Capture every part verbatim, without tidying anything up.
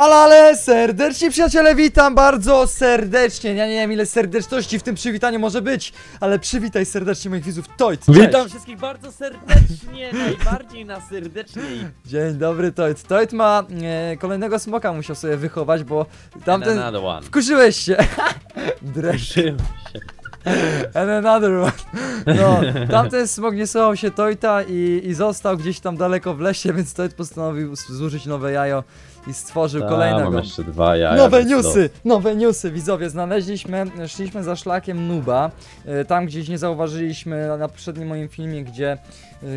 Ale, ale serdecznie przyjaciele, witam bardzo serdecznie. Ja nie wiem ile serdeczności w tym przywitaniu może być, ale przywitaj serdecznie moich widzów. Tojt, cześć. Witam wszystkich bardzo serdecznie, najbardziej na serdeczniej. Dzień dobry, Tojt. Tojt ma e, kolejnego smoka, musiał sobie wychować, bo tamten... Wkurzyłeś się. Dreszczyłem się. And another one. No, tamten smog nie słuchał się Tojta i, i został gdzieś tam daleko w lesie, więc Tojt postanowił zużyć nowe jajo i stworzył Ta, kolejnego. Mam jeszcze dwa jaja. Nowe newsy, to... nowe newsy, widzowie. Znaleźliśmy, szliśmy za szlakiem Nooba. Tam gdzieś nie zauważyliśmy na poprzednim moim filmie, gdzie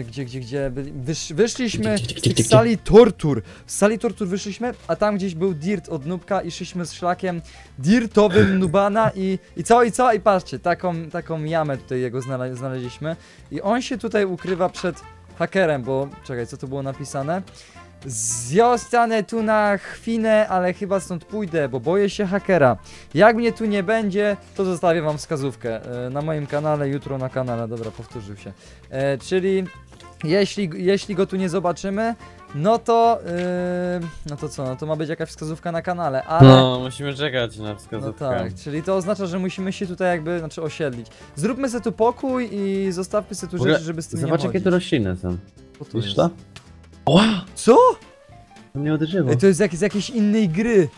Gdzie, gdzie, gdzie wysz, wyszliśmy z sali tortur. Z sali tortur wyszliśmy, a tam gdzieś był dirt od Noobka i szliśmy z szlakiem dirtowym Noobana i, i co, i co, i patrzcie, taką, taką jamę tutaj jego znaleźliśmy. I on się tutaj ukrywa przed hakerem, bo, czekaj, co to było napisane? Zostanę tu na chwilę, ale chyba stąd pójdę, bo boję się hakera. Jak mnie tu nie będzie, to zostawię wam wskazówkę na moim kanale, jutro na kanale, dobra, powtórzył się. E, czyli jeśli, jeśli go tu nie zobaczymy, no to yy, no to co, no to ma być jakaś wskazówka na kanale, ale... No, musimy czekać na wskazówkę. No tak, czyli to oznacza, że musimy się tutaj jakby, znaczy osiedlić. Zróbmy sobie tu pokój i zostawmy sobie tu rzeczy, żeby z tym nie chodzić. Zobacz, jakie to rośliny są. Wiesz to? Wow. Co? To mnie uderzyło. Ej, to jest jak, z jakiejś innej gry.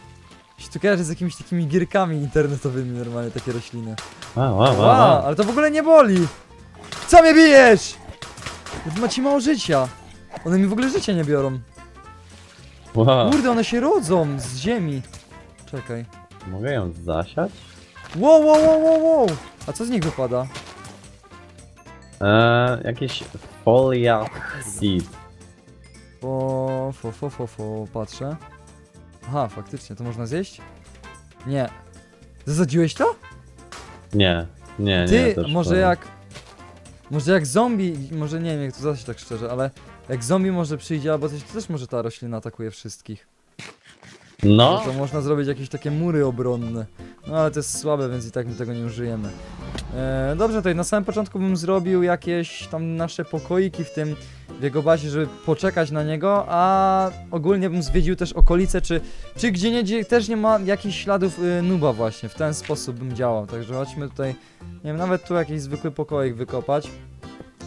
Się tu kojarzy z jakimiś takimi gierkami internetowymi normalnie takie rośliny. Wow, wow, wow, wow. Ale to w ogóle nie boli. Co mnie bijesz? Wy macie mało życia. One mi w ogóle życia nie biorą. Wow. Kurde, one się rodzą z ziemi. Czekaj. Mogę ją zasiać? Wow, wow, wow, wow, wow. A co z nich wypada? Eee, jakieś folia seed. Fo, fo, fo, fo, fo, patrzę. Aha, faktycznie, to można zjeść? Nie. Zasadziłeś to? Nie, nie, Ty, nie. Ty, może to... jak... Może jak zombie, może nie wiem jak to zaś tak szczerze, ale... Jak zombie może przyjdzie albo coś, to też może ta roślina atakuje wszystkich. No. To można zrobić jakieś takie mury obronne. No ale to jest słabe, więc i tak my tego nie użyjemy. Eee, dobrze, tutaj na samym początku bym zrobił jakieś tam nasze pokoiki w tym, w jego bazie, żeby poczekać na niego, a ogólnie bym zwiedził też okolice, czy, czy gdzie nie, gdzie też nie ma jakichś śladów y, Nooba właśnie, w ten sposób bym działał, także chodźmy tutaj, nie wiem, nawet tu jakiś zwykły pokoik wykopać.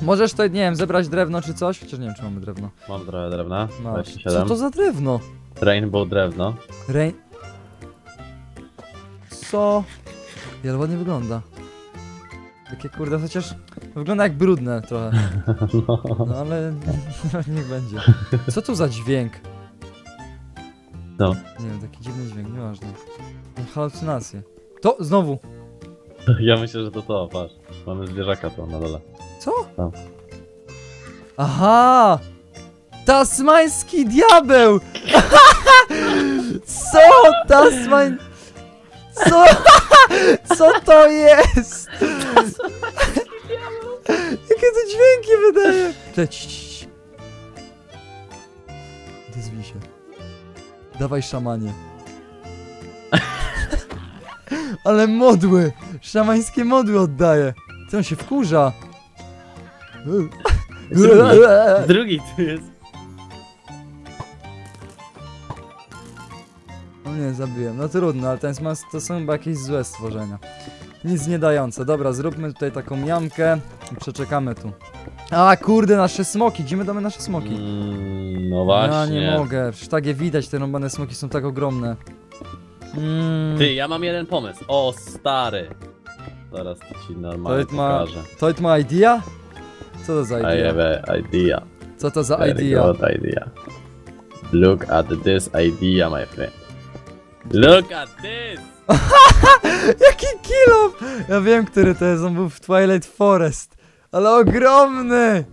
Możesz tutaj, nie wiem, zebrać drewno czy coś, chociaż nie wiem, czy mamy drewno. Mam trochę drewna, dwadzieścia siedem. Co to za drewno? Rainbow drewno. Rain... Co? Ja ładnie wygląda. Takie kurde, chociaż wygląda jak brudne trochę. No, no ale niech będzie. Co to za dźwięk? No. Nie wiem, taki dziwny dźwięk, nieważne. Halucynacje. To znowu! Ja myślę, że to to, patrz. Mamy zwierzaka to na dole. Co? Tam. Aha! Tasmański diabeł! Co? Tasmań... Co? Co to jest? Jakie to dźwięki wydaje? Cześć. Dezwij się. Dawaj szamanie. Ale modły! Szamańskie modły oddaje. Co on się wkurza? Drugi, drugi tu jest. No nie, zabiłem. No trudno, ale ten smas to są chyba jakieś złe stworzenia. Nic nie dające. Dobra, zróbmy tutaj taką jamkę i przeczekamy tu. A kurde, nasze smoki! Gdzie my damy nasze smoki? Mm, no właśnie. Ja nie mogę, przecież tak je widać, te rąbane smoki są tak ogromne. Mm. Ty, ja mam jeden pomysł. O, stary! Zaraz to ci normalnie pokażę. To it ma idea? Co to za idea? I have a idea. Co to za Very idea? Good idea? Look at this idea, my friend. Look at this! Jaki kilo! Ja wiem, który to jest, on był w Twilight Forest. Ale ogromny!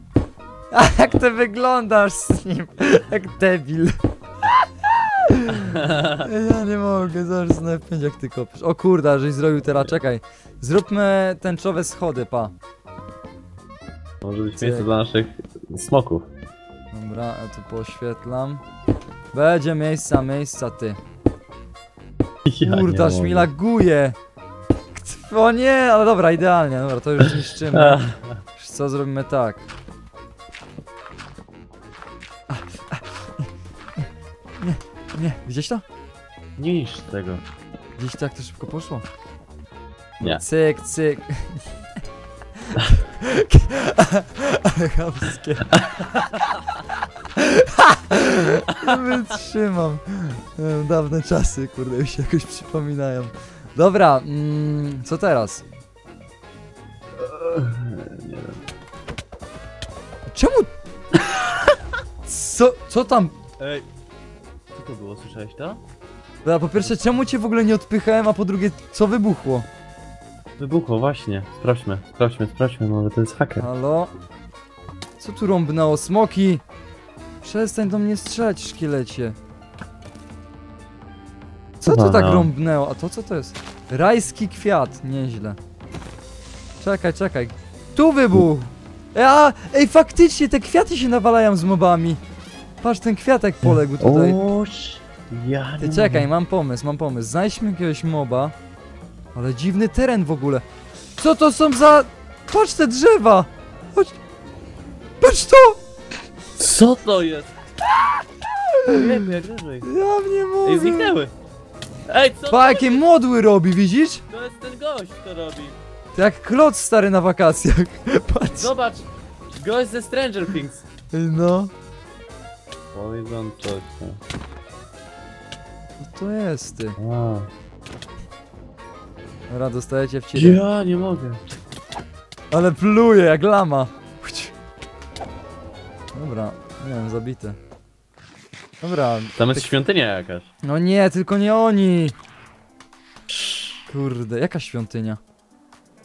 A jak ty wyglądasz z nim? Jak debil. Ja nie mogę, zaraz na F pięć jak ty kopiesz. O kurda, żeś zrobił teraz, czekaj. Zróbmy tęczowe schody, pa. Może być miejsce dla naszych smoków. Dobra, ja tu poświetlam. Będzie miejsca, miejsca, ty. Ja kurda, mi laguje. O nie, ale dobra, idealnie, dobra, to już niszczymy. Wiesz co, zrobimy tak. Nie, nie, widzisz to? Nie niż tego. Dziś tak to szybko poszło? Nie. Cyk, cyk. Ale chamskie. Wytrzymam. Dawne czasy, kurde, mi się jakoś przypominają. Dobra, mm, co teraz? Nie wiem. Czemu? Co, co tam? Ej, co to było? Słyszałeś to? Dobra, po pierwsze, czemu cię w ogóle nie odpychałem, a po drugie, co wybuchło? Wybuchło, właśnie. Sprawdźmy, sprawdźmy, sprawdźmy, może to jest haker. Halo? Co tu rąbnało? Smoki! Przestań do mnie strzelać, szkielecie. Co to tak rąbnęło? A to co to jest? Rajski kwiat, nieźle. Czekaj, czekaj. Tu wybuch! A, ej, faktycznie, te kwiaty się nawalają z mobami. Patrz, ten kwiatek poległ tutaj. Oż, ja nie... Ty, czekaj, mam pomysł, mam pomysł. Znajdźmy jakiegoś moba. Ale dziwny teren w ogóle. Co to są za... Patrz te drzewa! Chodź... Patrz to! Co to jest? Wiem, jak leżej. Ja mnie mówię. Ej, zniknęły. Ej, co pa, jakie modły robi, widzisz? To jest ten gość, kto robi. To jak kloc stary na wakacjach. Patrz. Zobacz, gość ze Stranger Things. No. Poison coś tam. Co to jest, ty? A. Dobra, dostajecie w ciebie. Ja nie mogę. Ale pluje jak lama. Dobra, nie wiem, zabity. Dobra. Tam jest tak... świątynia jakaś. No nie, tylko nie oni. Kurde, jaka świątynia?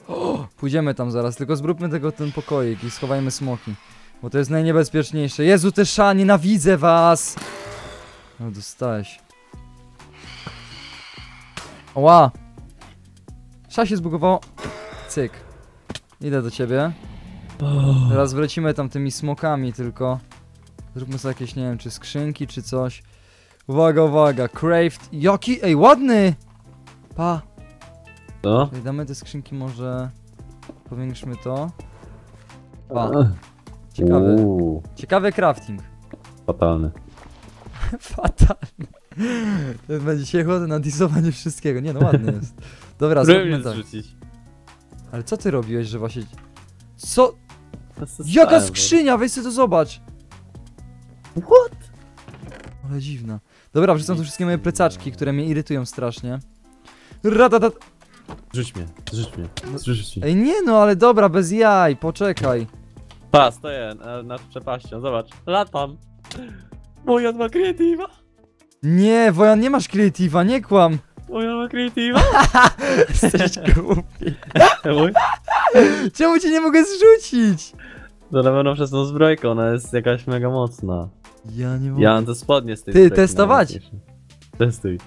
O, pójdziemy tam zaraz, tylko zróbmy tego ten pokoik i schowajmy smoki. Bo to jest najniebezpieczniejsze. Jezu, te szani, nienawidzę was! No, dostałeś. Oła! Sza się zbugowało. Cyk. Idę do ciebie. Teraz wlecimy tam tymi smokami tylko. Zróbmy sobie jakieś, nie wiem, czy skrzynki, czy coś. Uwaga, uwaga, craft. Jaki, ej, ładny! Pa. Co? Czyli damy te skrzynki może... Powiększmy to. Pa. Ciekawy. Uuu. Ciekawy crafting. Fatalny. Fatalny. To będzie dzisiaj chłodne na disowanie wszystkiego. Nie no, ładny jest. Dobra, zróbmy tak. Ale co ty robiłeś, że właśnie... Co? Jaka skrzynia? Weź sobie to zobacz. What? Ale dziwna. Dobra, wrzucam tu wszystkie moje plecaczki, które mnie irytują strasznie. Ratatat. Zrzuć mnie, zrzuć mnie, zrzuć mnie. Ej, nie no, ale dobra, bez jaj, poczekaj. Pa, stoję nad przepaścią, zobacz. Latam. Wojan ma kreatywa. Nie, Wojan, nie masz kreatywa, nie kłam. Wojan ma kreatywa. Jesteś głupi. Czemu cię nie mogę zrzucić? No na pewno przez tą zbrojkę, ona jest jakaś mega mocna. Ja nie mogę. Ja mam te spodnie z tej Ty, testować! Testuj.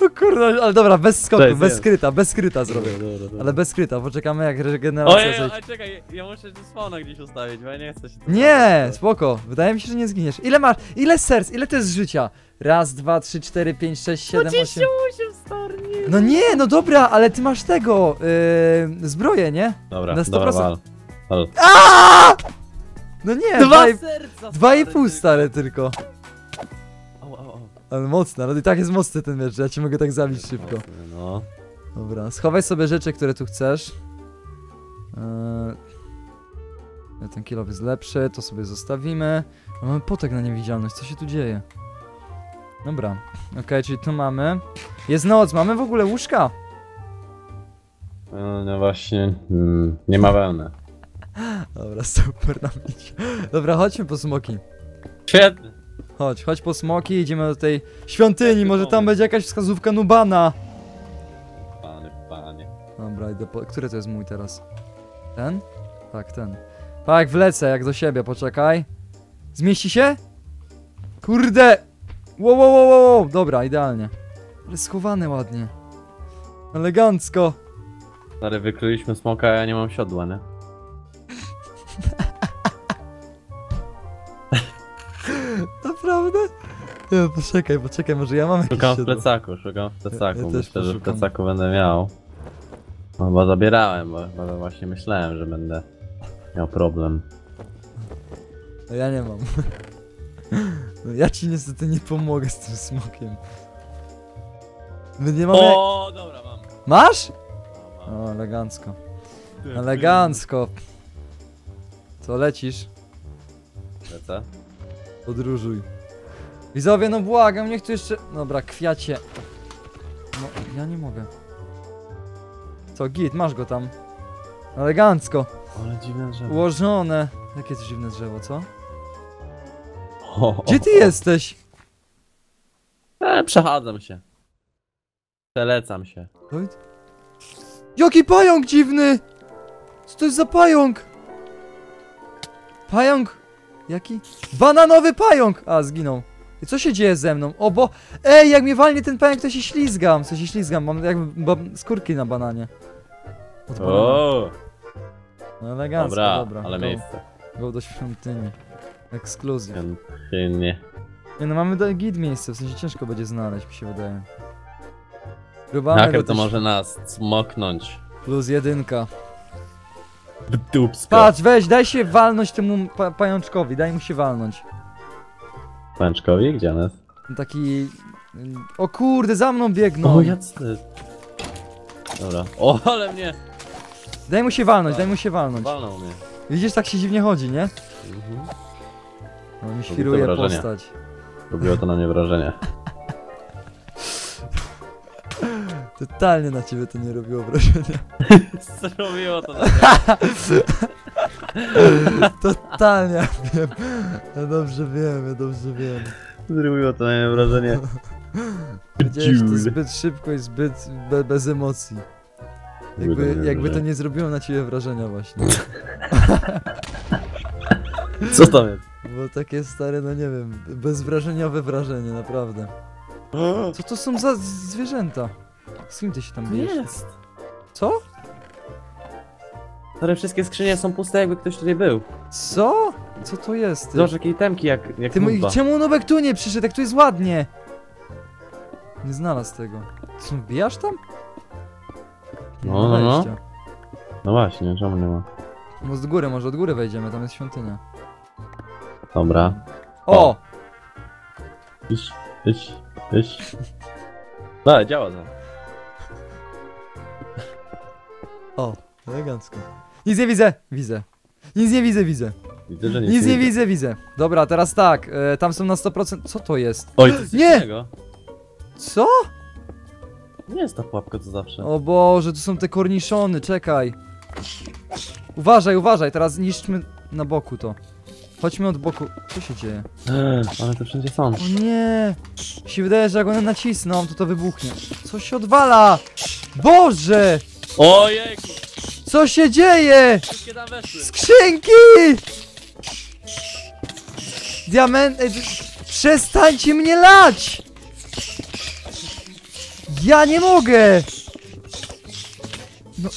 No kurde, ale dobra, bez skoku, Cześć, bez skryta, bez skryta zrobię. Dobra, dobra, dobra. Ale bez skryta, poczekamy jak regeneracja. Ojej, ale czekaj, ja muszę tu spawna gdzieś ustawić, bo ja nie chcę się tu... Nie, robić. Spoko, wydaje mi się, że nie zginiesz. Ile masz, ile serc, ile to jest życia? Raz, dwa, trzy, cztery, pięć, sześć, siedem, osiem... No nie, no dobra, ale ty masz tego, yy, zbroję, nie? Dobra, na sto procent. Dobra, wal. Wal. Aaaa! No nie, dwa, dwa i, serca, dwa i pół stare tylko. O, o, o. Ale mocne, ale i tak jest mocny ten miecz, ja cię mogę tak zabić szybko. No. Dobra, schowaj sobie rzeczy, które tu chcesz. Eee, ten kilow jest lepszy, to sobie zostawimy. Mamy potek na niewidzialność, co się tu dzieje? Dobra, okej, okay, czyli tu mamy. Jest noc, mamy w ogóle łóżka? No, no właśnie, mm, nie ma wełny. Dobra, super na micie. Dobra, chodźmy po smoki. Świetnie. Chodź, chodź po smoki, idziemy do tej świątyni, może tam będzie jakaś wskazówka Nubana. Panie, panie. Dobra, idę po... Który to jest mój teraz? Ten? Tak, ten. Tak, wlecę jak do siebie, poczekaj. Zmieści się? Kurde! Wow, wow, wow, wow, dobra, idealnie. Ale schowane ładnie. Elegancko. Stary, wykryliśmy smoka, a ja nie mam siodła, nie? Naprawdę? Nie, poczekaj, poczekaj, może ja mam jakieś Szukam siodło. w plecaku, szukam w plecaku, ja, ja myślę, że w plecaku będę miał. No, bo zabierałem, bo, bo właśnie myślałem, że będę miał problem. No ja nie mam. Ja ci niestety nie pomogę z tym smokiem. My nie mamy... O, dobra, mam. Masz? O, mam. O, elegancko. Elegancko. Co, lecisz? Lecę. Podróżuj. Widzowie, no błagam, niech tu jeszcze... Dobra, kwiacie. No, ja nie mogę. Co, git, masz go tam. Elegancko. Ale dziwne drzewo. Ułożone. Jakie to dziwne drzewo, co? Gdzie ty jesteś? E, przechadzam się. Przelecam się. Jaki pająk dziwny! Co to jest za pająk? Pająk? Jaki? Bananowy pająk! A, zginął. I co się dzieje ze mną? O, bo... Ej, jak mnie walnie ten pająk, to się ślizgam. Co się ślizgam? Mam jak skórki na bananie. O. No elegancko, dobra. dobra. Ale go, miejsce. Go do świątyni. Ekskluzja. Świątynie. Nie no, mamy do git miejsce, w sensie ciężko będzie znaleźć, mi się wydaje. Haker to może nas smoknąć. Plus jedynka. Bdupsko. Patrz, weź, daj się walnąć temu pa pajączkowi, daj mu się walnąć. Pajączkowi? Gdzie nas? Taki... O kurde, za mną biegną. O, jasne. Dobra. O, ale mnie! Daj mu się walnąć, tak. daj mu się walnąć. Walnął mnie. Widzisz, tak się dziwnie chodzi, nie? Mhm. No, mi świruje postać. Robiło to na mnie wrażenie. Totalnie na ciebie to nie robiło wrażenia. Zrobiło to na mnie. Totalnie, ja wiem. Ja dobrze wiem, ja dobrze wiem. Zrobiło to na mnie wrażenie. Widziałeś to zbyt szybko i zbyt be bez emocji. Jakby, jakby to nie zrobiło na ciebie wrażenia właśnie. Co tam jest? Bo takie stare, no nie wiem, bezwrażeniowe wrażenie, naprawdę. Co to są za zwierzęta? Z kim ty się tam bijesz? Jest! Co? Które wszystkie skrzynie są puste, jakby ktoś tutaj był. Co? Co to jest? Zobacz, jakie itemki jak, jak ty mój, czemu Noobek tu nie przyszedł, jak tu jest ładnie? Nie znalazł tego. Co, bijasz tam? Nie no, no, no. No właśnie, czemu nie ma? No z góry, może od góry wejdziemy, tam jest świątynia. Dobra. O! o. Iść, iść, iść. No, działa to. O, elegancko. Nic nie widzę, widzę. Nic nie widzę, widzę. Widzę, że nic, nic nie, nie widzę, widzę. Dobra, teraz tak, y, tam są na sto procent. Co to jest? Oj, to jest nie! Innego. Co? Nie jest ta pułapka, co zawsze. O Boże, tu są te korniszony, czekaj. Uważaj, uważaj, teraz niszczmy na boku to. Chodźmy od boku. Co się dzieje? Eee, ale to wszędzie są. O nie! Mi się wydaje, że jak one nacisną, to to wybuchnie. Co się odwala? Boże! Ojejku! Co się dzieje? Skrzynki! Diamenty... Przestańcie mnie lać! Ja nie mogę! No...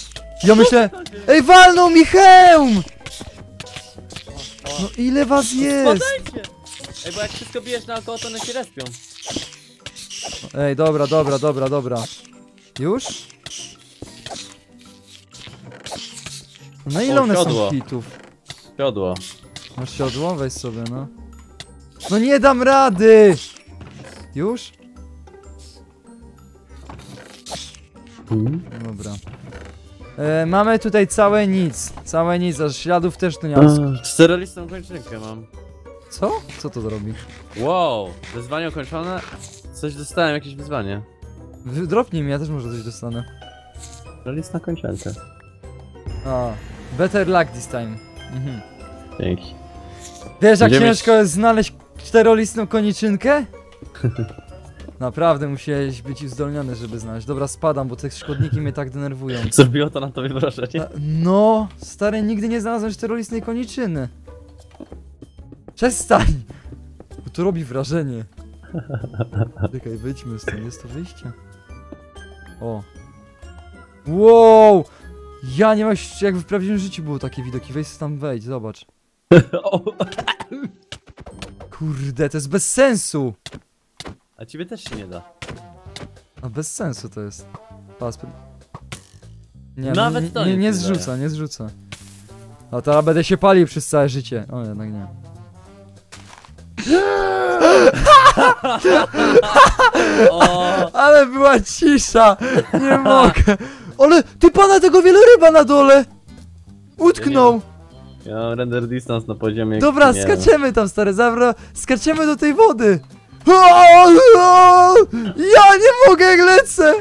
Ja myślę... Ej, walnął mi hełm! No ile was jest? Spadajcie! Ej, bo jak wszystko bijesz naokoło, to one się respią. Ej, dobra, dobra, dobra, dobra. Już? No ile o, one siodło. są hitów? Siodło. Masz siodło? Weź sobie, no. No nie dam rady! Już? Dobra. E, mamy tutaj całe nic, całe nic, aż śladów też tu nie mam. Czterolistą kończynkę mam. Co? Co to zrobi? Wow, wyzwanie ukończone. Coś dostałem, jakieś wyzwanie. Dropnij mi, ja też może coś dostanę. Czterolistą kończynkę. A, better luck this time. Mhm. Dzięki. Wiesz, jak Będziemy... ciężko jest znaleźć czterolistą koniczynkę? Naprawdę musiałeś być uzdolniony, żeby znaleźć. Dobra, spadam, bo te szkodniki mnie tak denerwują. Zrobiło to na tobie wrażenie? No, stary, nigdy nie znalazłem czterolistnej koniczyny. Przestań! Bo to robi wrażenie. Czekaj, wyjdźmy stąd, jest to wyjście. O. Wow! Ja nie mam, jakby w prawdziwym życiu było takie widoki. Wejdź tam, wejdź, zobacz. Kurde, to jest bez sensu! A ciebie też się nie da. A bez sensu to jest. Pas... Nie, Nawet nie, to nie, nie, nie zrzuca, daje. nie zrzuca. A teraz będę się palił przez całe życie. O, jednak nie. Ale była cisza! Nie mogę! Ale ty pana tego wieloryba na dole! Utknął! Ja mam render distance na poziomie... Dobra, skaczemy tam, stary, zabra... Skaczemy do tej wody! Ja nie mogę, jak lecę!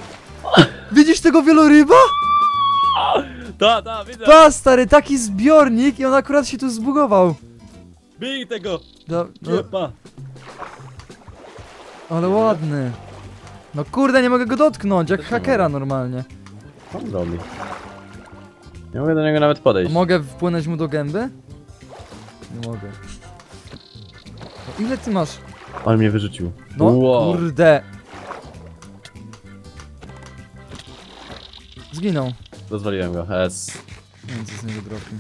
Widzisz tego wieloryba? Ta, ta, widzę! Ta, stary, taki zbiornik i on akurat się tu zbugował. Bij tego! Do, do... Ale ładny. No kurde, nie mogę go dotknąć, jak hakera normalnie. Co on robi? Nie mogę do niego nawet podejść. Mogę wpłynąć mu do gęby? Nie mogę. No, ile ty masz? On mnie wyrzucił. No wow. Kurde. Zginął. Rozwaliłem go, S. Nie wiem, co z niego dropi.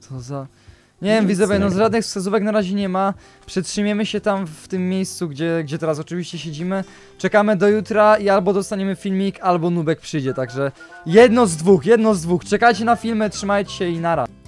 Co za... Nie wiem, widzowie, no z żadnych wskazówek na razie nie ma. Przetrzymiemy się tam w tym miejscu, gdzie, gdzie teraz oczywiście siedzimy. Czekamy do jutra i albo dostaniemy filmik, albo Noobek przyjdzie, także jedno z dwóch, jedno z dwóch. Czekajcie na filmy, trzymajcie się i nara.